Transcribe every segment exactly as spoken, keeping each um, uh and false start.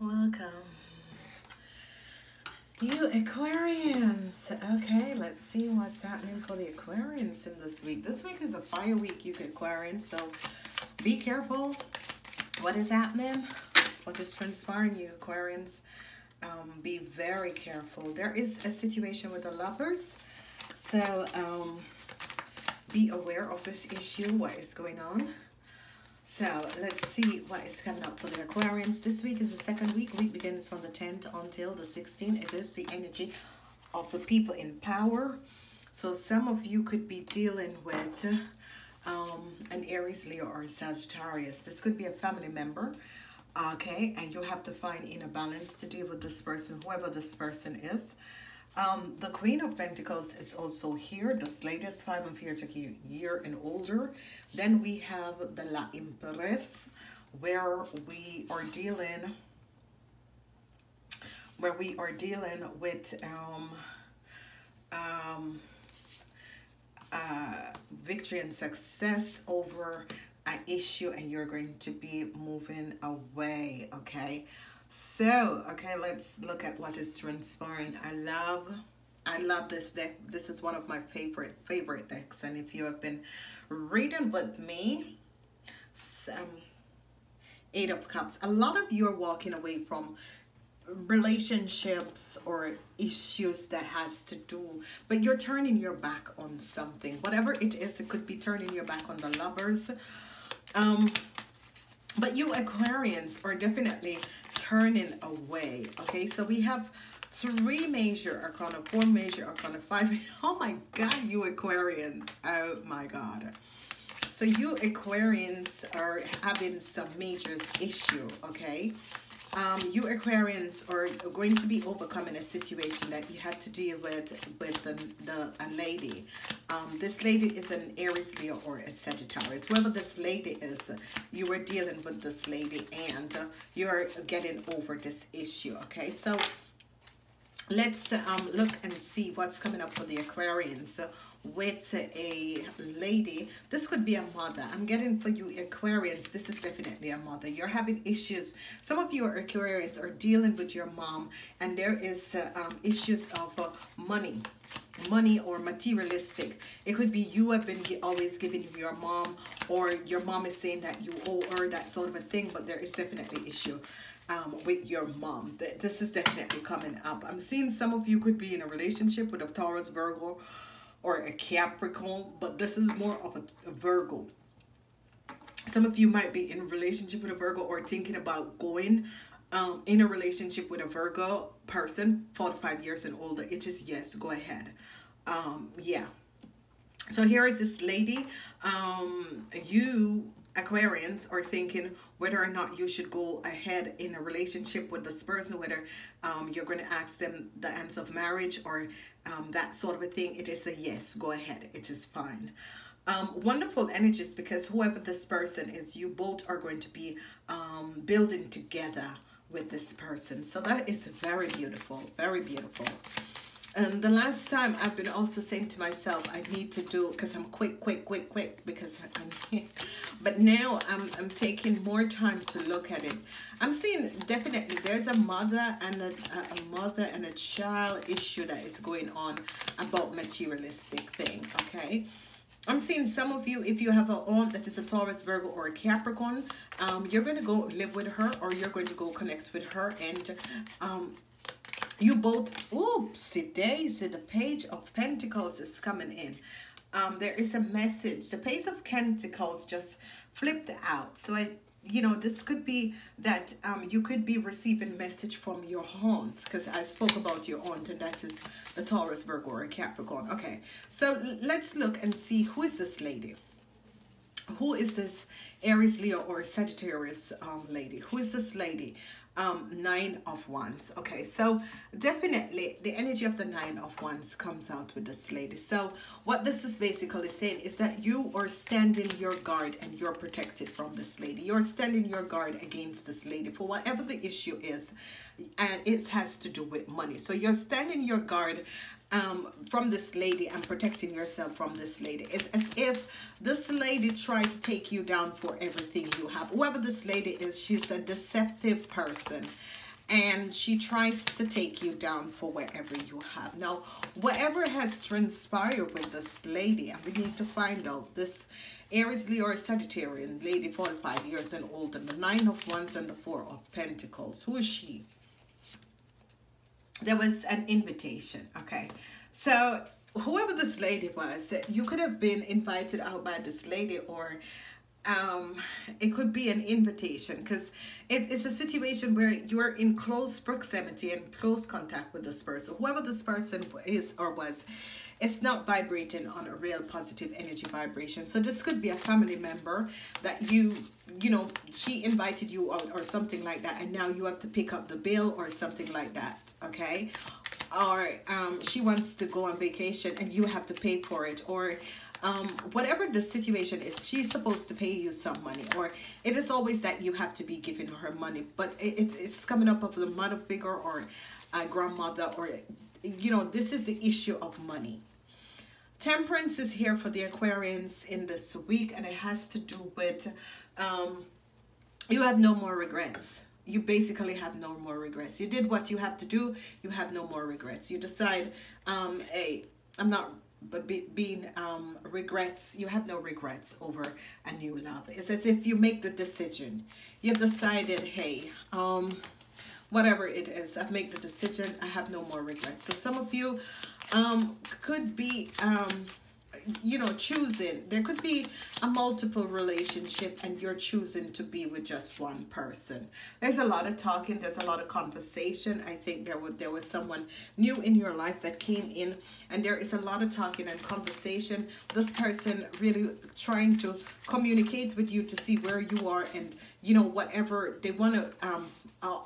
Welcome, you Aquarians. Okay, let's see what's happening for the Aquarians in this week. This week is a fire week, you Aquarians, so be careful what is happening, what is transpiring, you Aquarians. Um, be very careful. There is a situation with the lovers, so um, be aware of this issue, what is going on. So let's see what is coming up for the Aquarians. This week is the second week. Week begins from the tenth until the sixteenth. It is the energy of the people in power. So some of you could be dealing with um, an Aries, Leo, or a Sagittarius. This could be a family member, okay? And you have to find inner balance to deal with this person, whoever this person is. Um, the Queen of Pentacles is also here. This latest five of here took you year and older. Then we have the La Empress, where we are dealing, where we are dealing with um, um, uh, victory and success over an issue, and you're going to be moving away. Okay. So, okay, let's look at what is transpiring. I love, I love this deck. This is one of my favorite, favorite decks. And if you have been reading with me, some Eight of Cups. A lot of you are walking away from relationships or issues that has to do, but you're turning your back on something. Whatever it is, it could be turning your back on the lovers. Um, but you Aquarians are definitely turning away. Okay, so we have three major arcana, four major arcana, five. Oh my God, you Aquarians. Oh my God. So you Aquarians are having some major issue, okay? Um, you Aquarians are going to be overcoming a situation that you had to deal with with the, the, a lady. Um, this lady is an Aries, Leo, or a Sagittarius. Whoever this lady is, you were dealing with this lady and uh, you're getting over this issue, okay? So let's um, look and see what's coming up for the Aquarians with a lady. This could be a mother. I'm getting for you Aquarians, this is definitely a mother. You're having issues. Some of you are Aquarians are dealing with your mom, and there is uh, um, issues of uh, money. Money or materialistic. It could be you have been always giving your mom, or your mom is saying that you owe her, that sort of a thing, but there is definitely issue um, with your mom. This is definitely coming up. I'm seeing some of you could be in a relationship with a Taurus, Virgo, or a Capricorn, but this is more of a, a Virgo. Some of you might be in a relationship with a Virgo or thinking about going um, in a relationship with a Virgo person, forty-five years and older. It is yes, go ahead. Um, yeah. So here is this lady. Um, you Aquarians are thinking whether or not you should go ahead in a relationship with this person, whether um, you're going to ask them the ends of marriage or um, that sort of a thing. It is a yes, go ahead. It is fine. Um, wonderful energies, because whoever this person is, you both are going to be um, building together with this person. So that is very beautiful, very beautiful. And the last time I've been also saying to myself, I need to do, because I'm quick, quick, quick, quick, because I'm here. But now I'm, I'm taking more time to look at it. I'm seeing definitely there's a mother and a, a mother and a child issue that is going on about materialistic thing, okay? I'm seeing some of you, if you have an aunt that is a Taurus, Virgo, or a Capricorn, um, you're going to go live with her, or you're going to go connect with her, and um, you both, oopsie daisy, the Page of Pentacles is coming in. Um, there is a message. The Page of Pentacles just flipped out. So, I, you know, this could be that um, you could be receiving message from your aunt, because I spoke about your aunt, and that is the Taurus, Virgo, or a Capricorn. Okay, so let's look and see who is this lady. Who is this Aries, Leo, or Sagittarius um, lady? Who is this lady? Um, nine of Wands. Okay, so definitely the energy of the Nine of Wands comes out with this lady. So what this is basically saying is that you are standing your guard and you're protected from this lady. You're standing your guard against this lady for whatever the issue is, and it has to do with money. So you're standing your guard Um, from this lady and protecting yourself from this lady. It's as if this lady tried to take you down for everything you have. Whoever this lady is, she's a deceptive person. and she tries to take you down for wherever you have. Now, whatever has transpired with this lady, and we need to find out, this Aries, Leo, or Sagittarian lady, forty-five years and older, the Nine of Wands and the Four of Pentacles. Who is she? There was an invitation, okay? So whoever this lady was, you could have been invited out by this lady, or um it could be an invitation, because it is a situation where you're in close proximity and close contact with this person. Whoever this person is or was, it's not vibrating on a real positive energy vibration. So this could be a family member that you you know she invited you out or something like that, and now you have to pick up the bill or something like that, okay? Or um she wants to go on vacation and you have to pay for it, or Um, whatever the situation is, she's supposed to pay you some money, or it is always that you have to be giving her money. But it, it, it's coming up of the mother figure or a grandmother, or, you know, this is the issue of money. Temperance is here for the Aquarians in this week, and it has to do with um, you have no more regrets. You basically have no more regrets. You did what you have to do. You have no more regrets. You decide, um, hey, I'm not... but be, being um regrets you have no regrets over a new love. It's as if you make the decision, you've decided, hey, um whatever it is, I've made the decision, I have no more regrets. So some of you um could be um you know choosing, there could be a multiple relationship and you're choosing to be with just one person. There's a lot of talking, there's a lot of conversation. I think there would there was someone new in your life that came in, and there is a lot of talking and conversation. This person really trying to communicate with you to see where you are, and you know whatever they want to um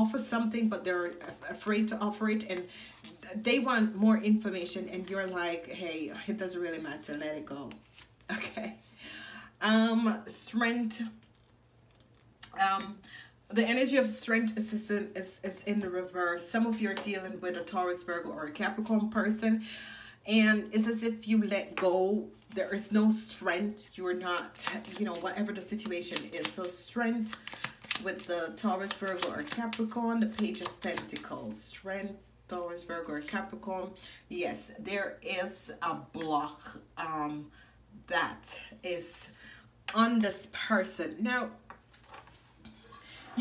offer something, but they're afraid to offer it, and they want more information, and you're like, hey, it doesn't really matter, let it go, okay? Um strength, um the energy of strength is in, is, is in the reverse. Some of you are dealing with a Taurus, Virgo, or a Capricorn person, and it's as if you let go. There is no strength. You're not, you know whatever the situation is. So strength with the Taurus, Virgo, or Capricorn. The Page of Pentacles. Strength, Taurus, Virgo, or Capricorn. Yes, there is a block um, that is on this person. Now,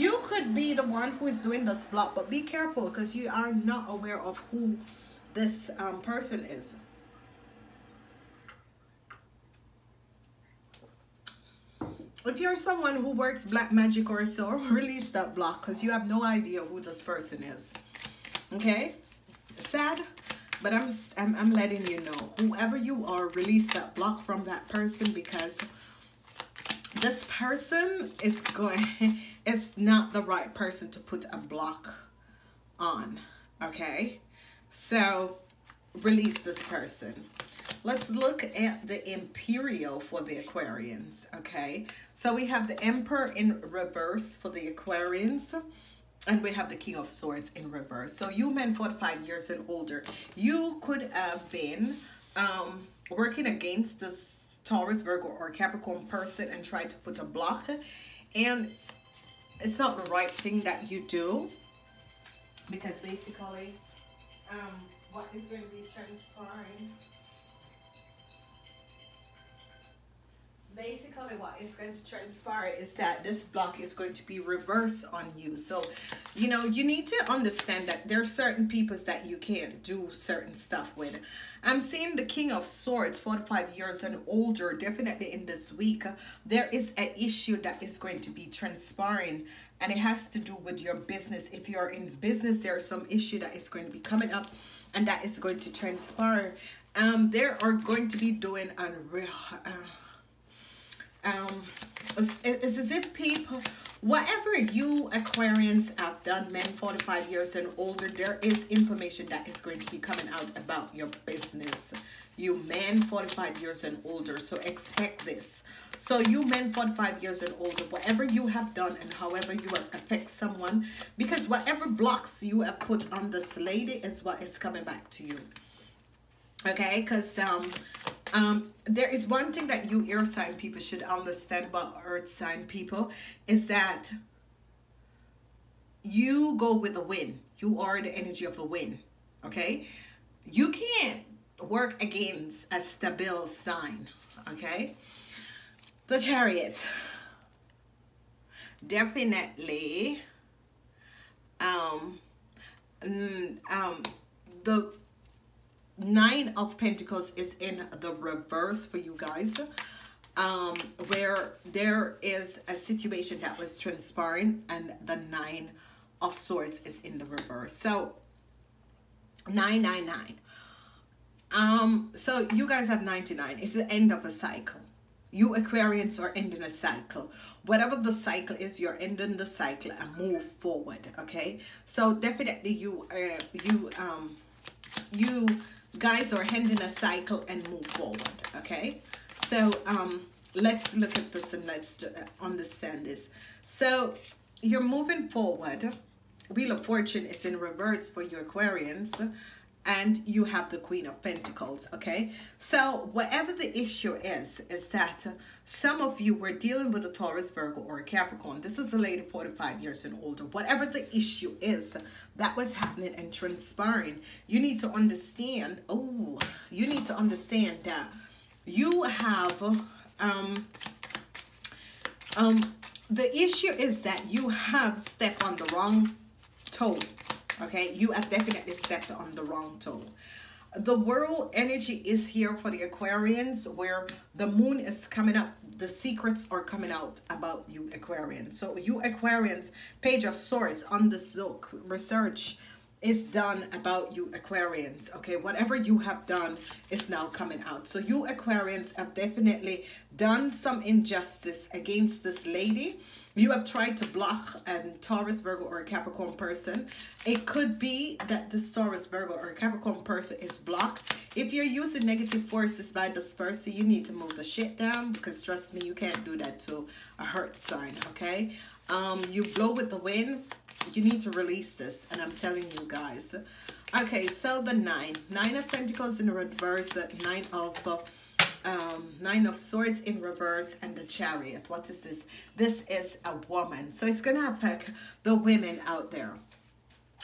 you could be the one who is doing this block, but be careful, because you are not aware of who this um, person is. If you're someone who works black magic or so, release that block, because you have no idea who this person is. Okay, sad, but I'm, I'm I'm letting you know, whoever you are, release that block from that person, because this person is going it's not the right person to put a block on, okay? So release this person. Let's look at the Imperial for the Aquarians, okay? So we have the Emperor in reverse for the Aquarians, and we have the King of Swords in reverse. So you men forty-five years and older, you could have been um, working against this Taurus, Virgo, or Capricorn person and tried to put a block, and it's not the right thing that you do, because basically um, what is going to be transpiring Basically what is going to transpire is that this block is going to be reversed on you. So, you know, you need to understand that there are certain people that you can't do certain stuff with. I'm seeing the King of Swords, forty-five years and older, definitely in this week. There is an issue that is going to be transpiring, and it has to do with your business. If you're in business, there is some issue that is going to be coming up, and that is going to transpire. Um, there are going to be doing unreal... Uh, Um, it's, it's as if people, whatever you Aquarians have done, men forty-five years and older, there is information that is going to be coming out about your business. You men forty-five years and older, so expect this. So you men forty-five years and older, whatever you have done and however you will affect someone, because whatever blocks you have put on this lady is what is coming back to you. Okay, because um, um, there is one thing that you air sign people should understand about earth sign people, is that you go with the wind. You are the energy of the wind, okay? You can't work against a stable sign, okay? The Chariot. Definitely. Um, um, the Nine of Pentacles is in the reverse for you guys. Um, where there is a situation that was transpiring and the Nine of Swords is in the reverse. So nine nine nine. Um, so you guys have ninety-nine. It's the end of a cycle. You Aquarians are ending a cycle. Whatever the cycle is, you're ending the cycle and move forward. Okay. So definitely you, uh, you, um, you guys are ending a cycle and move forward. Okay. So um, let's look at this and let's understand this. So you're moving forward. Wheel of Fortune is in reverse for your Aquarians. And you have the Queen of Pentacles, okay? So whatever the issue is, is that some of you were dealing with a Taurus, Virgo, or a Capricorn. This is a lady forty-five years and older. Whatever the issue is that was happening and transpiring, you need to understand, oh, you need to understand that you have, um, um, the issue is that you have stepped on the wrong toe. Okay, you have definitely stepped on the wrong toe. The world energy is here for the Aquarians, where the moon is coming up. The secrets are coming out about you Aquarians. So you Aquarians, Page of Swords on the Zook, research is done about you Aquarians. Okay, whatever you have done is now coming out. So you Aquarians have definitely done some injustice against this lady. You have tried to block a Taurus, Virgo, or a Capricorn person. It could be that this Taurus, Virgo, or Capricorn person is blocked. If you're using negative forces by this person, you need to move the shit down, because trust me, you can't do that to a hurt sign, okay? Um, you blow with the wind. You need to release this, and I'm telling you guys. Okay, so the nine. Nine of Pentacles in reverse, nine of... Uh, Um, nine of Swords in reverse, and the Chariot. What is this? This is a woman. So it's going to affect the women out there.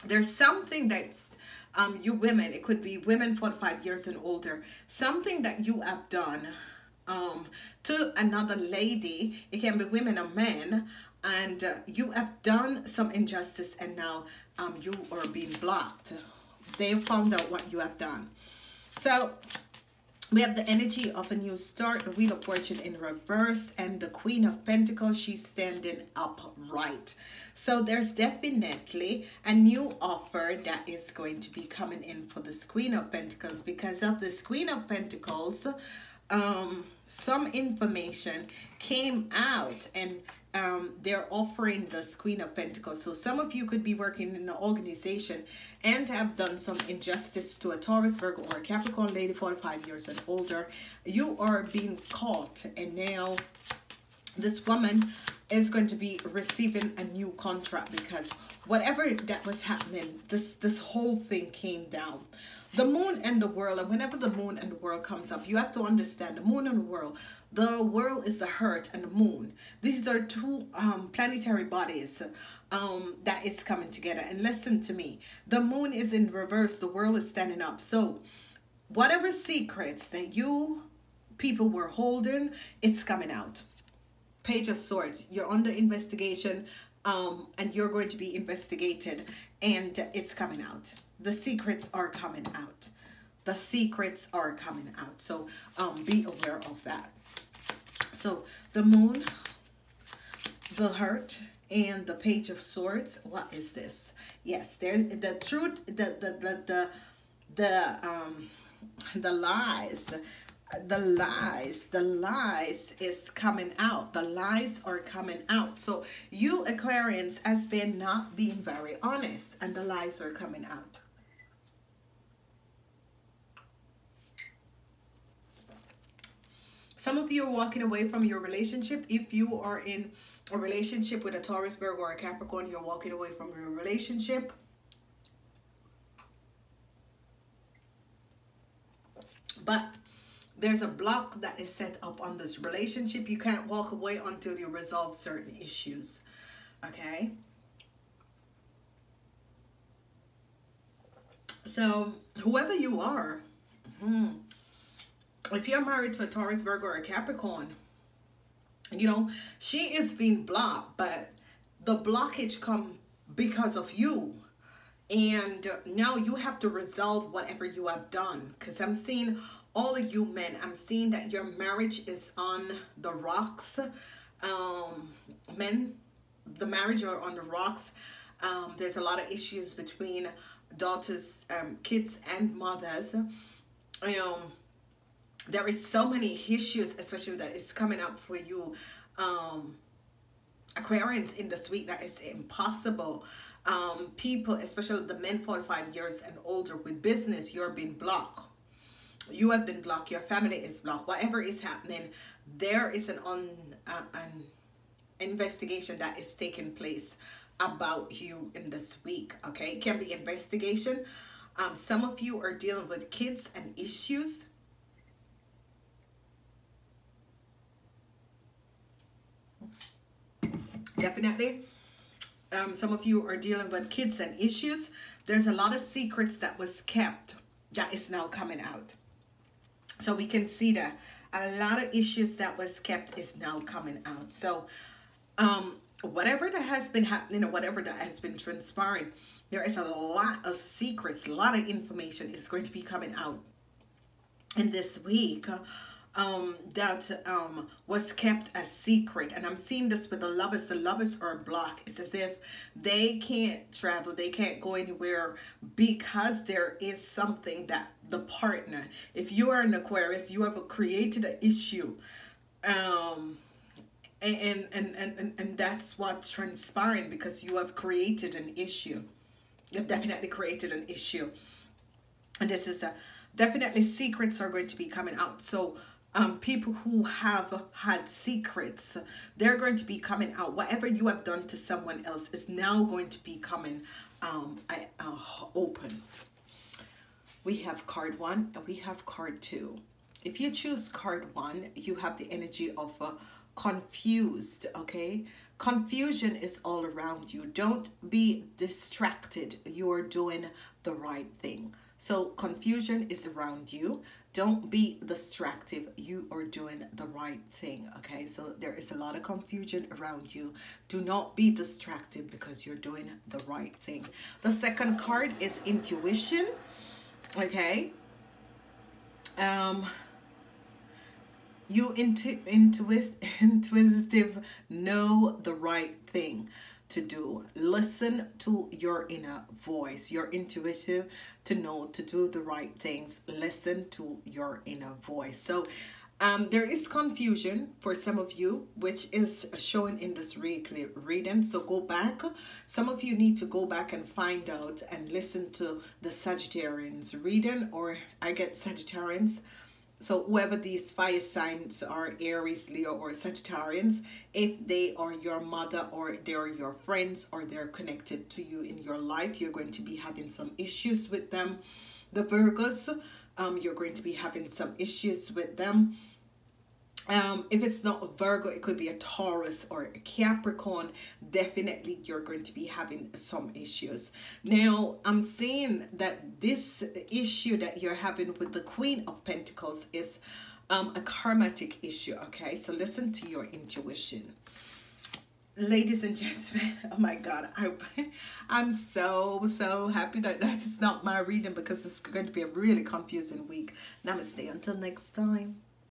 There's something that's, um, you women, it could be women forty-five years and older, something that you have done um, to another lady. It can be women or men, and uh, you have done some injustice, and now um, you are being blocked. They found out what you have done. So... we have the energy of a new start, the Wheel of Fortune in reverse, and the Queen of Pentacles, she's standing upright. So there's definitely a new offer that is going to be coming in for this Queen of Pentacles. Because of this Queen of Pentacles, um, some information came out, and um, they're offering this Queen of Pentacles. So some of you could be working in an organization and have done some injustice to a Taurus, Virgo, or a Capricorn lady forty-five years and older. You are being caught, and now this woman is going to be receiving a new contract, because whatever that was happening, this this whole thing came down. The moon and the world, and whenever the moon and the world comes up, you have to understand the moon and the world. The world is the heart and the moon. These are two um, planetary bodies um, that is coming together. And listen to me. The moon is in reverse. The world is standing up. So whatever secrets that you people were holding, it's coming out. Page of Swords. You're under investigation, um, and you're going to be investigated, and it's coming out. The secrets are coming out. The secrets are coming out. So um, be aware of that. So the moon, the heart, and the Page of Swords. What is this? Yes, there's the truth, the the the the the um the lies. The lies, the lies is coming out. The lies are coming out. So you Aquarians has been not being very honest, and the lies are coming out. Some of you are walking away from your relationship. If you are in a relationship with a Taurus, Virgo, or a Capricorn, you're walking away from your relationship. But there's a block that is set up on this relationship. You can't walk away until you resolve certain issues. Okay? So whoever you are, mm, if you're married to a Taurus, Virgo, or a Capricorn, you know, she is being blocked, but the blockage come because of you. And now you have to resolve whatever you have done. Because I'm seeing all of you men, I'm seeing that your marriage is on the rocks. Um, men, the marriage are on the rocks. Um, there's a lot of issues between daughters, um, kids, and mothers. Um, there is so many issues, especially that is coming up for you, um, Aquarians, in this week, that is impossible. Um, people, especially the men forty-five years and older with business, you're being blocked. You have been blocked. Your family is blocked. Whatever is happening, there is an on uh, an investigation that is taking place about you in this week. Okay, it can be investigation. Um, some of you are dealing with kids and issues. Definitely. Um, some of you are dealing with kids and issues. There's a lot of secrets that was kept that is now coming out. So we can see that a lot of issues that was kept is now coming out. So um, whatever that has been happening or whatever that has been transpiring, there is a lot of secrets, a lot of information is going to be coming out in this week. Um, that um, was kept a secret. And I'm seeing this with the lovers. The lovers are blocked. It's as if they can't travel. They can't go anywhere because there is something that the partner, if you are an Aquarius, you have created an issue. Um, and, and, and, and, and that's what's transpiring, because you have created an issue. You've definitely created an issue. And this is a, definitely secrets are going to be coming out. So, Um, people who have had secrets, they're going to be coming out. Whatever you have done to someone else is now going to be coming um, uh, open. We have card one and we have card two. If you choose card one, you have the energy of uh, confused, okay? Confusion is all around you. Don't be distracted. You are doing the right thing. So confusion is around you. Don't be distractive. You are doing the right thing, okay? So there is a lot of confusion around you. Do not be distracted because you're doing the right thing. The second card is intuition, okay? Um, you intu intuit intuitive know the right thing to do. Listen to your inner voice, your intuition, to know to do the right things. Listen to your inner voice. So um, there is confusion for some of you, which is shown in this weekly reading. So go back. Some of you need to go back and find out and listen to the Sagittarians reading, or I get Sagittarians. So whoever these fire signs are, Aries, Leo, or Sagittarians, if they are your mother or they're your friends or they're connected to you in your life, you're going to be having some issues with them. The Virgos, um, you're going to be having some issues with them. Um, if it's not a Virgo, it could be a Taurus or a Capricorn. Definitely you're going to be having some issues. Now, I'm seeing that this issue that you're having with the Queen of Pentacles is um, a karmatic issue, okay? So listen to your intuition. Ladies and gentlemen, oh my God, I, I'm so, so happy that that is not my reading, because it's going to be a really confusing week. Namaste, until next time.